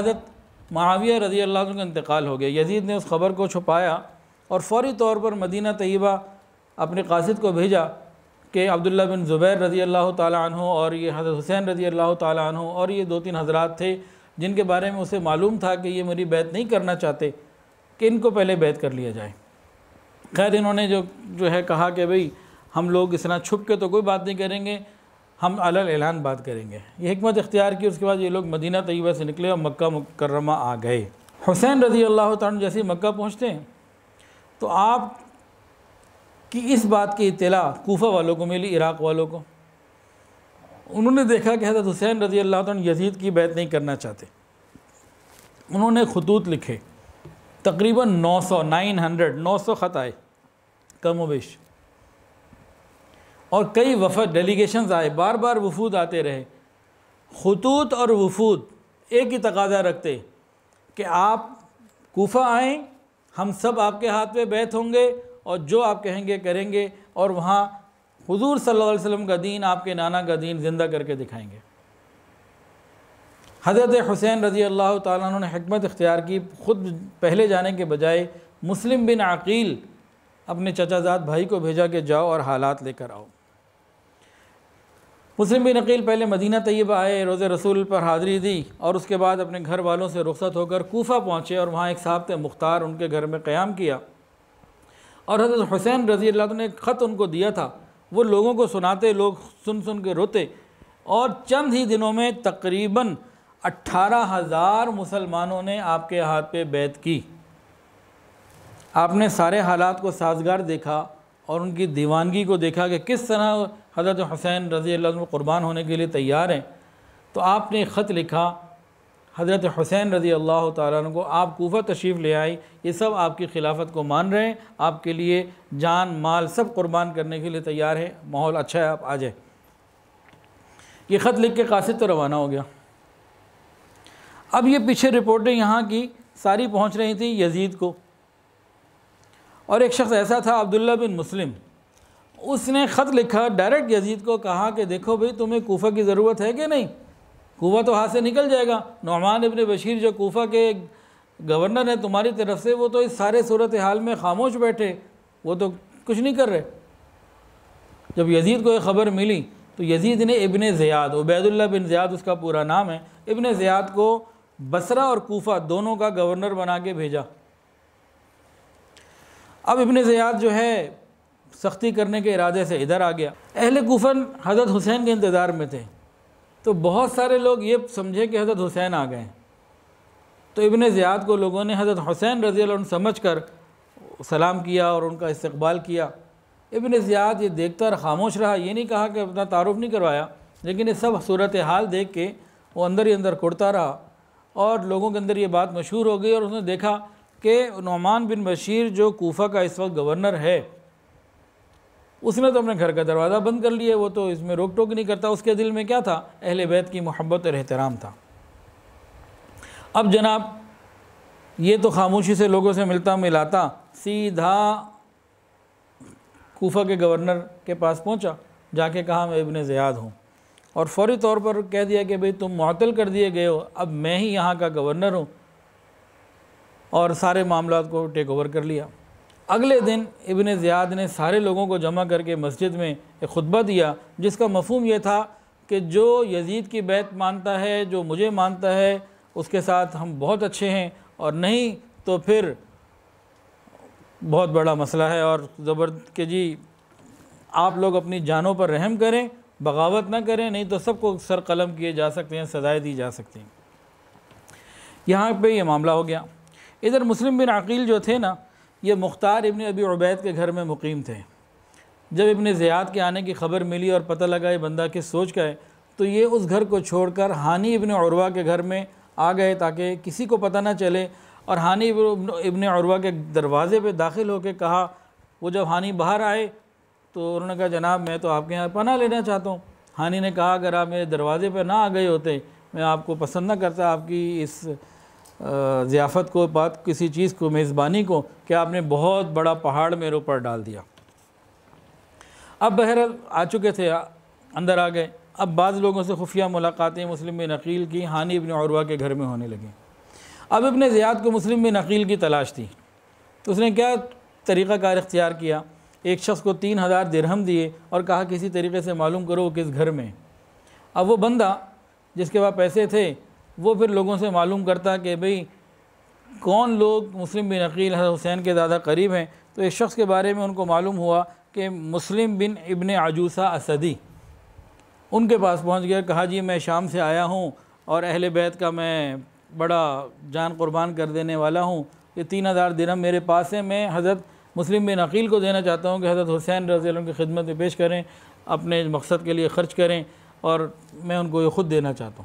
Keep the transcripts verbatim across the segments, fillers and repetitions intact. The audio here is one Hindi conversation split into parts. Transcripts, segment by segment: हज़रत मुआविया रज़ी अल्लाह अन्हु का इंतकाल हो गया। यजीद ने उस ख़बर को छुपाया और फ़ौरी तौर पर मदीना तय्यबा अपने कासिद को भेजा कि अब्दुल्ला बिन जुबैर रज़ी अल्लाह ताला अन्हु और ये हज़रत हुसैन रज़ी अल्लाह ताला अन्हु और ये दो तीन हज़रात थे जिनके बारे में उसे मालूम था कि ये मेरी बैत नहीं करना चाहते, कि इनको पहले बैत कर लिया जाए। खैर, इन्होंने जो जो है कहा कि भाई हम लोग इस तरह छुप के तो कोई बात नहीं करेंगे, हम अलल ऐलान बात करेंगे। ये हिकमत इख्तियार की। उसके बाद ये लोग मदीना तय्यबा से निकले और मक्का मुकरमा आ गए। हुसैन रज़ी अल्लाह तआला जैसे ही मक्का पहुँचते हैं तो आप कि इस बात की इत्तला कुफा वालों को मिली, इराक़ वालों को। उन्होंने देखा कि हज़रत हुसैन रज़ी अल्लाह तआला यजीद की बैत नहीं करना चाहते। उन्होंने खतूत लिखे, तकरीबन नौ सौ नाइन हंड्रेड नौ सौ ख़त आए कम वेश, और कई वफद डेलीगेशंस आए। बार बार वफूद आते रहे। खतूत और वफूद एक ही तकाजा रखते कि आप कूफा आएँ, हम सब आपके हाथ में बैत होंगे और जो आप कहेंगे करेंगे, और वहाँ हुजूर सल्लल्लाहु अलैहि वसल्लम का दीन, आपके नाना का दीन ज़िंदा करके दिखाएंगे। हज़रत हुसैन रज़ी अल्लाह ताला अन्हु ने हिकमत इख्तियार की। ख़ुद पहले जाने के बजाय मुस्लिम बिन आक़ील अपने चचाजाद भाई को भेजा कि जाओ और हालात लेकर आओ। मुस्लिम बिन आक़ील पहले मदीना तय्यबा आए, रोज़े रसूल पर हाज़री दी और उसके बाद अपने घर वालों से रुखसत होकर कूफा पहुँचे और वहाँ एक साहब थे मुख्तार, उनके घर में क़याम किया। और हज़रत हुसैन रज़ी अल्लाह तआला ने एक ख़त उनको दिया था, वो लोगों को सुनाते, लोग सुन सुन के रोते। और चंद ही दिनों में तकरीबन अट्ठारह हज़ार मुसलमानों ने आपके हाथ पे बैत की। आपने सारे हालात को साजगार देखा और उनकी दीवानगी को देखा कि किस तरह हज़रत हुसैन रज़ी अल्लाह अन्हु क़ुरबान होने के लिए तैयार हैं। तो आपने ख़त लिखा, हज़रत हुसैन रज़ी अल्लाह ताला अन्हु को आप कूफा तशरीफ़ ले आए, ये सब आपकी खिलाफत को मान रहे हैं, आपके लिए जान माल सब कुर्बान करने के लिए तैयार है, माहौल अच्छा है, आप आ जाए। ये ख़त लिख के कासिद तो रवाना हो गया। अब ये पीछे रिपोर्टें यहाँ की सारी पहुँच रही थी यजीद को, और एक शख्स ऐसा था अब्दुल्ला बिन मुस्लिम, उसने ख़त लिखा डायरेक्ट यजीद को, कहा कि देखो भाई तुम्हें कूफा की ज़रूरत है कि नहीं, कूफा तो हाथ से निकल जाएगा। नुमान इब्ने बशीर जो कूफा के गवर्नर हैं तुम्हारी तरफ से, वो तो इस सारे सूरत हाल में खामोश बैठे, वो तो कुछ नहीं कर रहे। जब यजीद को ये ख़बर मिली तो यजीद ने इबने ज़ियाद, उबैदुल्ला बिन ज़ियाद उसका पूरा नाम है, इबने ज़ियाद को बसरा और कूफा दोनों का गवर्नर बना के भेजा। अब इब्ने ज़ियाद जो है सख्ती करने के इरादे से इधर आ गया। अहले कूफन हज़रत हुसैन के इंतज़ार में थे, तो बहुत सारे लोग ये समझे कि हज़रत हुसैन आ गए। तो इब्ने ज़ियाद को लोगों ने हज़रत हुसैन रज़ी अल्लाह अन्हु समझ कर सलाम किया और उनका इस्तकबाल किया। इब्ने ज़ियाद ये देखता और ख़ामोश रहा, ये नहीं कहा कि अपना तारुफ़ नहीं करवाया, लेकिन ये सब सूरत हाल देख के वो अंदर ही अंदर कुड़ता रहा और लोगों के अंदर ये बात मशहूर हो गई। और उसने देखा कि नुमान बिन बशीर जो कूफा का इस वक्त गवर्नर है, उसने तो अपने घर का दरवाज़ा बंद कर लिया, वो तो इसमें रोक टोक नहीं करता। उसके दिल में क्या था, अहले बैत की मोहब्बत और एहतराम था। अब जनाब ये तो खामोशी से लोगों से मिलता मिलाता सीधा कूफा के गवर्नर के पास पहुंचा, जाके कहा मैं इब्ने ज़ियाद हूँ, और फौरी तौर पर कह दिया कि भाई तुम मुअत्तल कर दिए गए हो, अब मैं ही यहाँ का गवर्नर हूँ, और सारे मामलों को टेक ओवर कर लिया। अगले दिन इब्ने ज़ियाद ने सारे लोगों को जमा करके मस्जिद में एक खुतबा दिया, जिसका मफहूम यह था कि जो यजीद की बैत मानता है, जो मुझे मानता है, उसके साथ हम बहुत अच्छे हैं, और नहीं तो फिर बहुत बड़ा मसला है, और ज़बर के जी आप लोग अपनी जानों पर रहम करें, बगावत ना करें, नहीं तो सबको सर कलम किए जा सकते हैं, सजाएँ दी जा सकती हैं। यहाँ पर यह मामला हो गया। इधर मुस्लिम बिन आक़ील जो थे ना, ये मुख्तार इब्ने अबी उबैद के घर में मुक़ीम थे। जब इब्ने ज़ियाद के आने की ख़बर मिली और पता लगा ये बंदा किस सोच का है, तो ये उस घर को छोड़कर हानी इबने उर्वा के घर में आ गए ताकि किसी को पता ना चले। और हानी इबने उर्वा के दरवाज़े पे दाखिल होकर कहा, वो जब हानी बाहर आए तो उन्होंने कहा जनाब मैं तो आपके यहाँ पनाह लेना चाहता हूँ। हानी ने कहा अगर आप मेरे दरवाज़े पर ना आ गए होते, मैं आपको पसंद ना करता, आपकी इस ज़ियाफ़त को, बात किसी चीज़ को, मेज़बानी को, कि आपने बहुत बड़ा पहाड़ मेरे ऊपर डाल दिया। अब बहरहाल आ चुके थे, अंदर आ गए। अब बाज़ लोगों से खुफिया मुलाकातें मुस्लिम बिन आक़ील की हानी इब्ने उर्वा के घर में होने लगीं। अब इब्ने ज़ियाद को मुस्लिम बिन आक़ील की तलाश थी, तो उसने क्या तरीक़ाकार इख्तियार किया, एक शख्स को तीन हज़ार दिरहम दिए और कहा किसी तरीके से मालूम करो किस घर में। अब वो बंदा जिसके पास पैसे थे वो फिर लोगों से मालूम करता कि भाई कौन लोग मुस्लिम बिन आक़ील हज़रत हुसैन के ज़्यादा करीब हैं। तो एक शख्स के बारे में उनको मालूम हुआ कि मुस्लिम बिन इबन आजूसा असदी, उनके पास पहुंच गया, कहा जी मैं शाम से आया हूं और अहले बैत का मैं बड़ा जान कुर्बान कर देने वाला हूं, ये तीन हज़ार दिरहम मेरे पास है, मैं हज़रत मुस्लिम बिन आक़ील को देना चाहता हूं कि हज़रत हुसैन रज़ी अल्लाह की खिदमत में पेश करें, अपने मकसद के लिए ख़र्च करें और मैं उनको ये ख़ुद देना चाहता हूँ।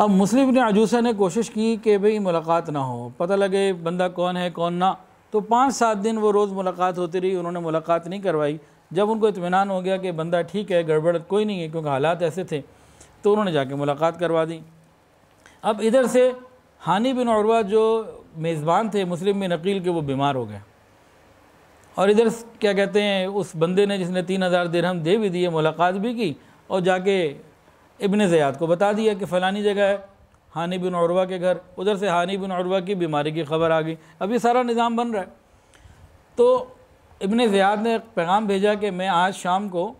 अब मुस्लिम बिन आजूसा ने कोशिश की कि भाई मुलाकात ना हो, पता लगे बंदा कौन है कौन ना, तो पाँच सात दिन वो रोज़ मुलाकात होती रही, उन्होंने मुलाकात नहीं करवाई। जब उनको इत्मीनान हो गया कि बंदा ठीक है, गड़बड़ कोई नहीं है, क्योंकि हालात ऐसे थे, तो उन्होंने जाके मुलाकात करवा दी। अब इधर से हानी इबने उर्वा जो मेज़बान थे मुस्लिम बिन आक़ील के, वो बीमार हो गए और इधर क्या कहते हैं उस बंदे ने जिसने तीन हज़ार दिरहम दे भी दिए, मुलाकात भी की और जाके इब्ने ज़ियाद को बता दिया कि फ़लानी जगह है हानी बिन उर्वा के घर। उधर से हानी बिन उर्वा की बीमारी की खबर आ गई। अब ये सारा निज़ाम बन रहा है। तो इब्ने ज़ियाद ने पैगाम भेजा कि मैं आज शाम को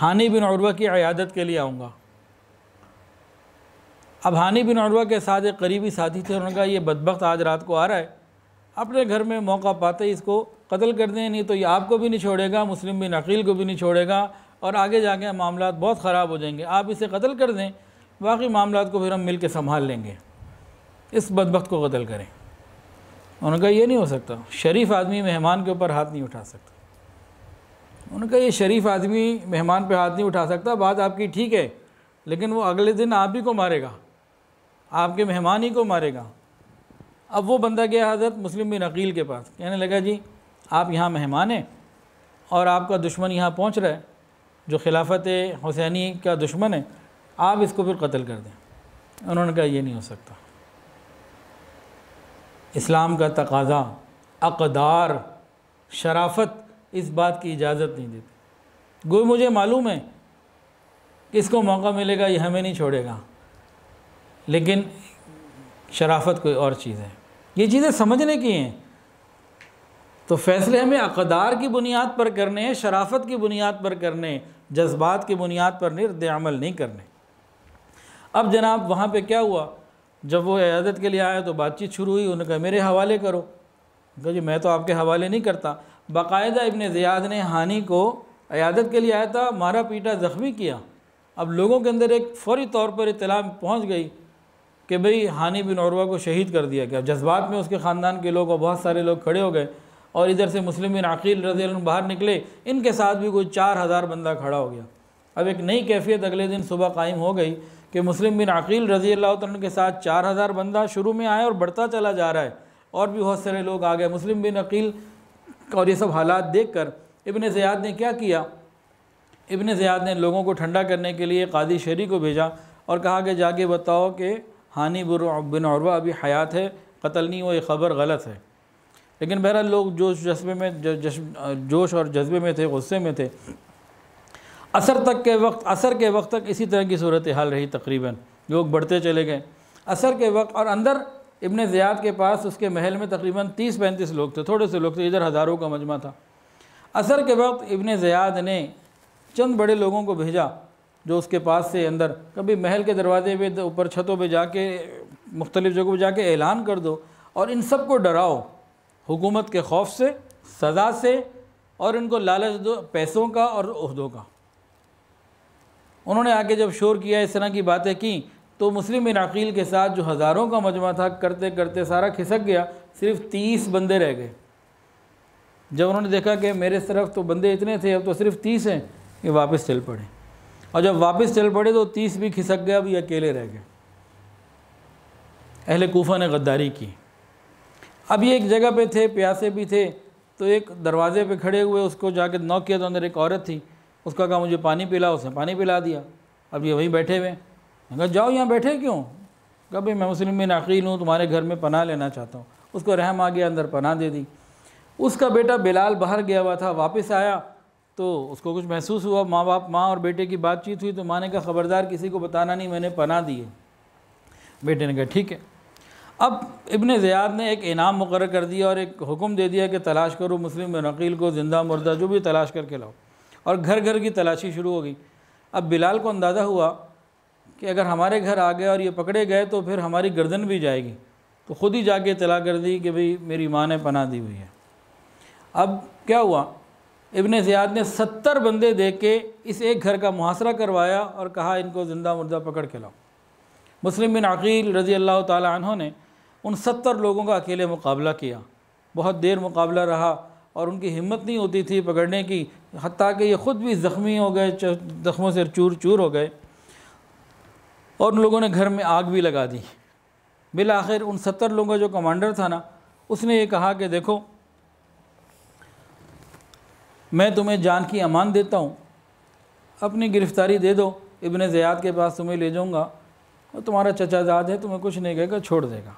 हानी बिन उर्वा की अयादत के लिए आऊँगा। अब हानी बिन उर्वा के साथ एक करीबी साथी थे, उन्होंने कहा ये बदबख्त आज रात को आ रहा है, अपने घर में मौका पाते ही इसको कत्ल कर दें, नहीं तो ये आपको भी नहीं छोड़ेगा, मुस्लिम बिन आक़ील को भी नहीं छोड़ेगा और आगे जाके मामलात बहुत ख़राब हो जाएंगे। आप इसे कत्ल कर दें, बाकी मामलात को फिर हम मिल के संभाल लेंगे, इस बदबख्त को कत्ल करें। उन्होंने कहा ये नहीं हो सकता, शरीफ आदमी मेहमान के ऊपर हाथ नहीं उठा सकता। उन्होंने कहा ये शरीफ आदमी मेहमान पे हाथ नहीं उठा सकता, बात आपकी ठीक है, लेकिन वो अगले दिन आप ही को मारेगा, आपके मेहमान ही को मारेगा। अब वो बंदा गया हज़रत मुस्लिम बिन आक़ील के पास, कहने लगा जी आप यहाँ मेहमान हैं और आपका दुश्मन यहाँ पहुँच रहा है, जो खिलाफत हुसैनी का दुश्मन है, आप इसको फिर कत्ल कर दें। उन्होंने कहा यह नहीं हो सकता, इस्लाम का तकाजा, अक़दार, शराफत इस बात की इजाज़त नहीं देती। गोई मुझे मालूम है कि इसको मौका मिलेगा ये हमें नहीं छोड़ेगा, लेकिन शराफत कोई और चीज़ है, ये चीज़ें समझने की हैं। तो फ़ैसले हमें अक़दार की बुनियाद पर करने हैं, शराफत की बुनियाद पर करने, जज्बात की बुनियाद पर निर्द अमल नहीं करने। अब जनाब वहाँ पे क्या हुआ, जब वो इयादत के लिए आया तो बातचीत शुरू हुई। उन्होंने कहा मेरे हवाले करो, कहा जी मैं तो आपके हवाले नहीं करता। बाकायदा इब्ने ज़ियाद ने हानि को इयादत के लिए आया था, मारा पीटा, ज़ख्मी किया। अब लोगों के अंदर एक फ़ौरी तौर पर इतला पहुँच गई कि भाई हानी बिन उर्वा को शहीद कर दिया गया। जज्बात में उसके ख़ानदान के लोग और बहुत सारे लोग खड़े हो गए और इधर से मुस्लिम बिन आक़ील रज़ियल्लाहु अन्हु बाहर निकले, इनके साथ भी कोई चार हज़ार बंदा खड़ा हो गया। अब एक नई कैफियत अगले दिन सुबह कायम हो गई कि मुस्लिम बिन आक़ील रज़ियल्लाहु अन्हु के साथ चार हज़ार बंदा शुरू में आया और बढ़ता चला जा रहा है, और भी बहुत सारे लोग आ गए। मुस्लिम बिन आक़ील और ये सब हालात देख कर इब्ने ज़ियाद ने क्या किया, इब्ने ज़ियाद ने लोगों को ठंडा करने के लिए कादी शरी को भेजा और कहा कि जाके बताओ कि हानी बिन उर्वा अभी हयात है, कत्ल नहीं हुआ, ये ख़बर गलत है। लेकिन बहरहाल लोग जोश जज्बे में जोश और जज्बे में थे, गुस्से में थे। असर तक के वक्त असर के वक्त तक इसी तरह की सूरत हाल रही तकरीबन, लोग बढ़ते चले गए। असर के वक्त और अंदर इब्ने ज़ियाद के पास उसके महल में तकरीबन तीस पैंतीस लोग थे, थोड़े से लोग थे, इधर हज़ारों का मजमा था। असर के वक्त इब्ने ज़ियाद ने चंद बड़े लोगों को भेजा जो उसके पास से अंदर, कभी महल के दरवाजे पे, ऊपर छतों पे जाके, मुख्तलिफ़ जगहों पे जाके ऐलान कर दो और इन सब को डराओ हुकूमत के खौफ से, सज़ा से, और इनको लालच दो पैसों का और उहदों का। उन्होंने आके जब शोर किया, इस तरह की बातें की, तो मुस्लिम बिन आक़ील के साथ जो हज़ारों का मजमा था करते करते सारा खिसक गया, सिर्फ़ तीस बंदे रह गए। जब उन्होंने देखा कि मेरे तरफ तो बंदे इतने थे, अब तो सिर्फ तीस हैं, ये वापस चल पड़े। और जब वापस चल पड़े तो तीस भी खिसक गए, अब ये अकेले रह गए। अहले कुफा ने गद्दारी की। अब ये एक जगह पे थे, प्यासे भी थे, तो एक दरवाज़े पे खड़े हुए उसको जाके नॉक किया, तो अंदर एक औरत थी, उसका कहा मुझे पानी पिला, उसने पानी पिला दिया। अब ये वहीं बैठे हुए, कहा जाओ यहाँ बैठे क्यों, कहा भाई मैं मुस्लिम बिन आक़ील हूँ, तुम्हारे घर में पनाह लेना चाहता हूँ। उसको रहम आ गया, अंदर पनाह दे दी। उसका बेटा बिलाल बाहर गया हुआ था, वापस आया तो उसको कुछ महसूस हुआ। माँ बाप माँ और बेटे की बातचीत हुई तो माँ ने कहा ख़बरदार किसी को बताना नहीं, मैंने पनाह दी है। बेटे ने कहा ठीक है। अब इब्ने ज़ियाद ने एक इनाम मुकर्रर कर दिया और एक हुक्म दे दिया कि तलाश करो मुस्लिम बिन आक़ील को, ज़िंदा मुर्दा जो भी तलाश करके लाओ। और घर घर की तलाशी शुरू हो गई। अब बिलाल को अंदाज़ा हुआ कि अगर हमारे घर आ गए और ये पकड़े गए तो फिर हमारी गर्दन भी जाएगी, तो ख़ुद ही जाके इतला कर दी कि भाई मेरी माँ ने पनाह दी हुई है। अब क्या हुआ, इब्ने ज़ियाद ने सत्तर बंदे दे के इस एक घर का मुहासरा करवाया और कहा इनको ज़िंदा मुर्दा पकड़ के लाओ। मुस्लिम बिन आक़ील रज़ी अल्लाह ताला अन्हु ने उन सत्तर लोगों का अकेले मुकाबला किया। बहुत देर मुकाबला रहा और उनकी हिम्मत नहीं होती थी पकड़ने की, हत्ता कि ये ख़ुद भी ज़ख्मी हो गए, ज़ख्मों से चूर चूर हो गए और उन लोगों ने घर में आग भी लगा दी। बिल आखिर उन सत्तर लोगों का जो कमांडर था ना, उसने ये कहा कि देखो मैं तुम्हें जान की अमान देता हूँ, अपनी गिरफ़्तारी दे दो, इब्ने ज़ियाद के पास तुम्हें ले जाऊँगा और तुम्हारा चचाजाद है, तुम्हें कुछ नहीं कहेगा, छोड़ देगा।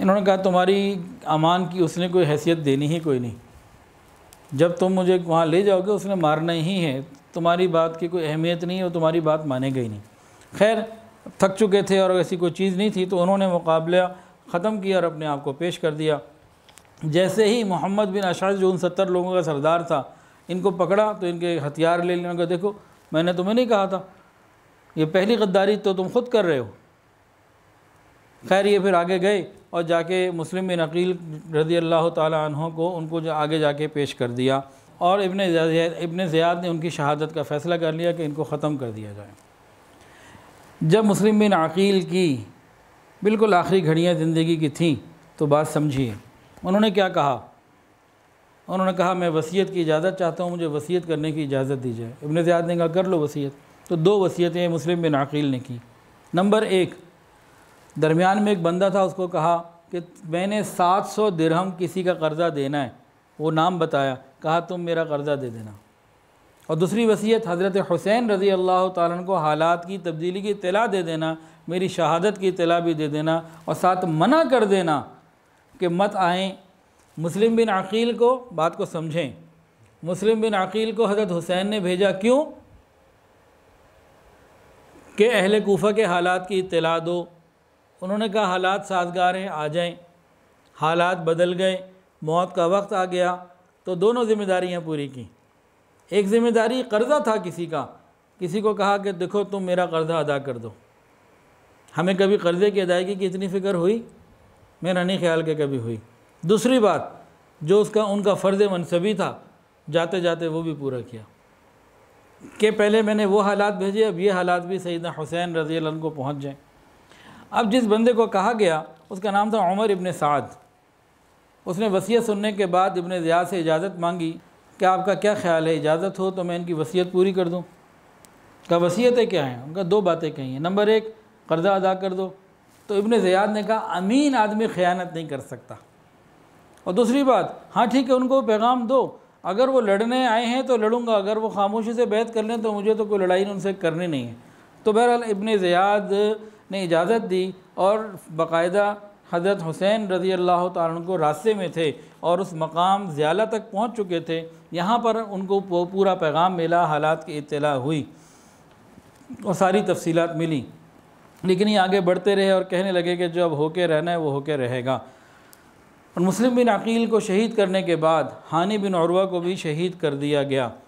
इन्होंने कहा तुम्हारी अमान की उसने कोई हैसियत देनी ही कोई नहीं, जब तुम मुझे वहाँ ले जाओगे उसने मारना ही है, तुम्हारी बात की कोई अहमियत नहीं और तुम्हारी बात मानेगा ही नहीं। खैर थक चुके थे और ऐसी कोई चीज़ नहीं थी, तो उन्होंने मुकाबला ख़त्म किया और अपने आप को पेश कर दिया। जैसे ही मोहम्मद बिन अशअस जो उन सत्तर लोगों का सरदार था, इनको पकड़ा तो इनके हथियार ले लिया। उनको देखो मैंने तुम्हें नहीं कहा था, ये पहली गद्दारी तो तुम खुद कर रहे हो। खैर ये फिर आगे गए और जाके मुस्लिम बिन आक़ील रज़ी अल्लाह ताला अन्हु को उनको जो आगे जाके पेश कर दिया और इब्ने ज़ियाद इब्ने ज़ियाद ने उनकी शहादत का फ़ैसला कर लिया कि इनको ख़त्म कर दिया जाए। जब मुस्लिम बिन आक़ील की बिल्कुल आखिरी घड़ियाँ ज़िंदगी की थीं तो बात समझिए उन्होंने क्या कहा। उन्होंने कहा मैं वसीयत की इजाज़त चाहता हूँ, मुझे वसीयत करने की इजाज़त दी जाए। इब्ने ज़ियाद ने कहा कर लो वसीयत। तो दो वसीयतें मुस्लिम बिन आक़ील ने की। नंबर एक, दरमियान में एक बंदा था, उसको कहा कि मैंने सात सौ दिरहम किसी का कर्ज़ा देना है, वो नाम बताया, कहा तुम मेरा कर्ज़ा दे देना। और दूसरी वसीयत हज़रत हुसैन रज़ी अल्लाह ताला अन्हु को हालात की तब्दीली की इत्तला दे देना, मेरी शहादत की इत्तला भी दे देना और साथ मना कर देना कि मत आएँ। मुस्लिम बिन आक़ील को, बात को समझें, मुस्लिम बिन आक़ील को हज़रत हुसैन ने भेजा क्यों कि अहले कूफ़ा के हालात की इत्तला दो। उन्होंने कहा हालात साजगार हैं, आ जाएं। हालात बदल गए, मौत का वक्त आ गया, तो दोनों ज़िम्मेदारियां पूरी की। एक ज़िम्मेदारी कर्ज़ा था किसी का, किसी को कहा कि देखो तुम मेरा कर्ज़ा अदा कर दो। हमें कभी कर्ज़े की अदायगी की इतनी फ़िक्र हुई, मेरा नहीं ख्याल कि कभी हुई। दूसरी बात जो उसका उनका फ़र्ज़ मनसबी था, जाते जाते वो भी पूरा किया कि पहले मैंने वो हालात भेजे, अब ये हालात भी सैयदना हुसैन रज़ी अल्लाह को पहुँच जाएँ। अब जिस बंदे को कहा गया उसका नाम था उमर इब्ने साद। उसने वसीयत सुनने के बाद इब्ने ज़ियाद से इजाज़त मांगी कि आपका क्या ख्याल है, इजाज़त हो तो मैं इनकी वसीयत पूरी कर दूँ। क्या वसीयतें क्या हैं? उनका दो बातें कही हैं। नंबर एक, कर्ज़ा अदा कर दो। तो इब्ने ज़ियाद ने कहा अमीन आदमी ख़यानत नहीं कर सकता। और दूसरी बात, हाँ ठीक है उनको पैगाम दो, अगर वो लड़ने आए हैं तो लड़ूंगा, अगर वो खामोशी से बैत कर लें तो मुझे तो कोई लड़ाई उनसे करनी नहीं है। तो बहरहाल इब्ने ज़ियाद ने इजाज़त दी और बाकायदा हज़रत हुसैन रज़ी अल्लाह ताला अन्हु रास्ते में थे और उस मकाम ज़्याला तक पहुँच चुके थे। यहाँ पर उनको पूरा पैगाम मिला, हालात की इत्तला हुई और सारी तफसीलात मिली। लेकिन ये आगे बढ़ते रहे और कहने लगे कि जब होके रहना है वो होके रहेगा। और मुस्लिम बिन आक़ील को शहीद करने के बाद हानी इबने उर्वा को भी शहीद कर दिया गया।